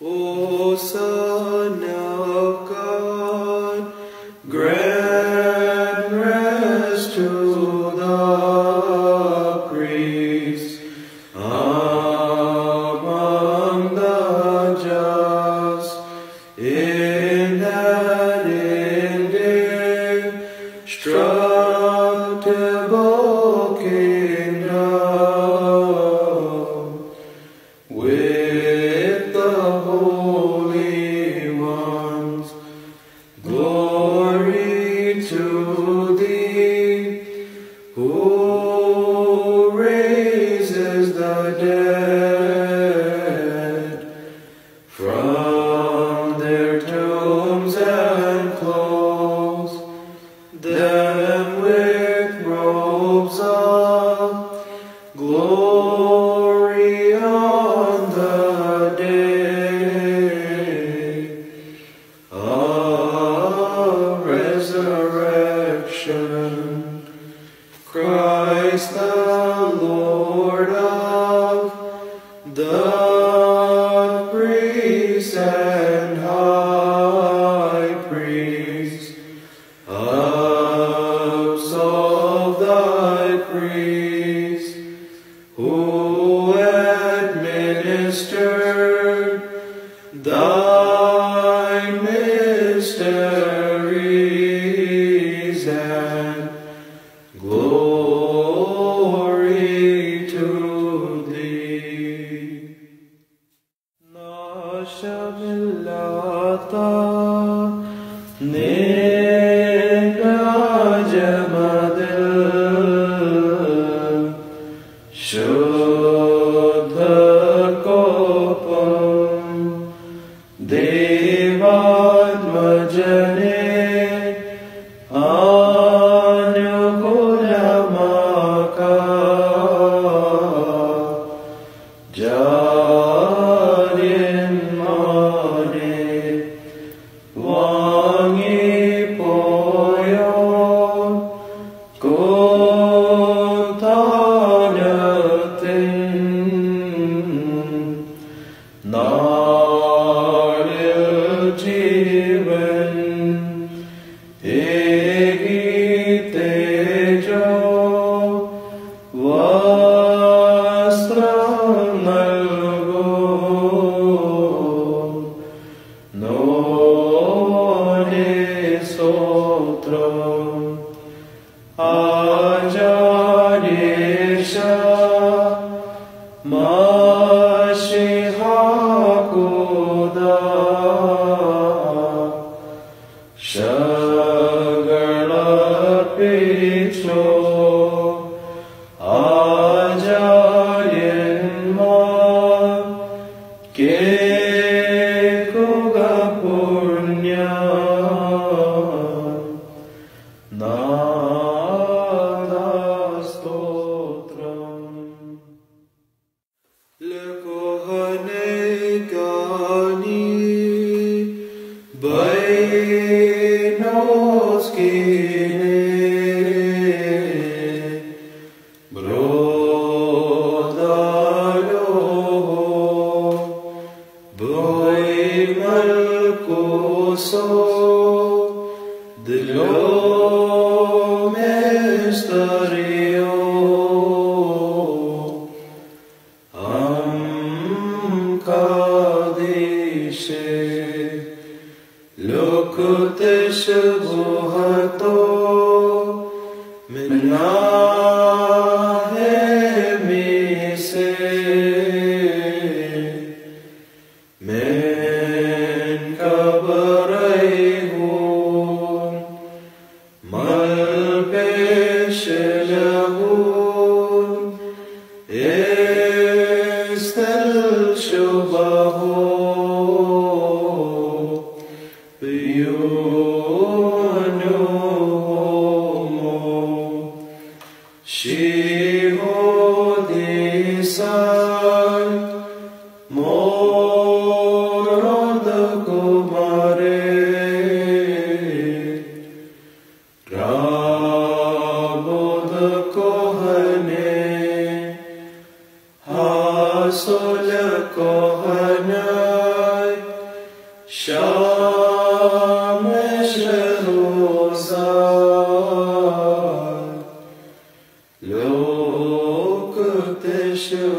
O Son of God, grant rest to the priests among the just, in that indestructible kingdom, with the holy ones. Glory to Thee, who raises the dead from their tombs and clothes them with robes of glory on the day of resurrection. Christ the Lord of the priests and high priest, absolve thy priests who administered thy mysteries, and glory to Thee. Shuddhakopam devatmajane anukulamaka jarinmane vangipoyo kontha. Sola kohana Shama